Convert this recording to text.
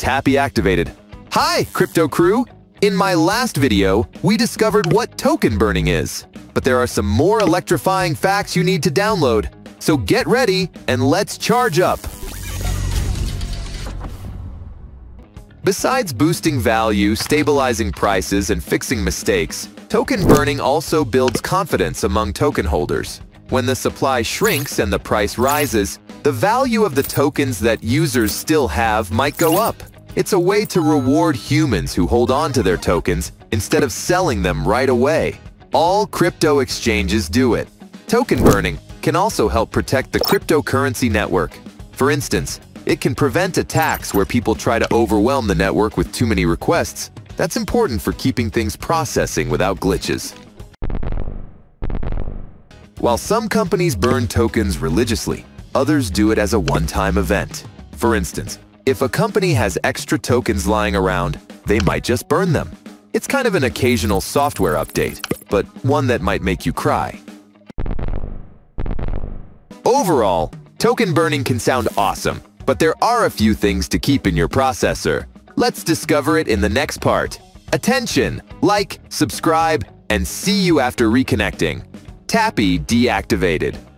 Tappy activated. Hi, Crypto Crew! In my last video, we discovered what token burning is, but there are some more electrifying facts you need to download. So get ready and let's charge up! Besides boosting value, stabilizing prices, and fixing mistakes, token burning also builds confidence among token holders. When the supply shrinks and the price rises, the value of the tokens that users still have might go up. It's a way to reward humans who hold on to their tokens instead of selling them right away. All crypto exchanges do it. Token burning can also help protect the cryptocurrency network. For instance, it can prevent attacks where people try to overwhelm the network with too many requests. That's important for keeping things processing without glitches. While some companies burn tokens religiously, others do it as a one-time event. For instance, if a company has extra tokens lying around, they might just burn them. It's kind of an occasional software update, but one that might make you cry. Overall, token burning can sound awesome, but there are a few things to keep in your processor. Let's discover it in the next part. Attention! Like, subscribe, and see you after reconnecting. Tappy deactivated.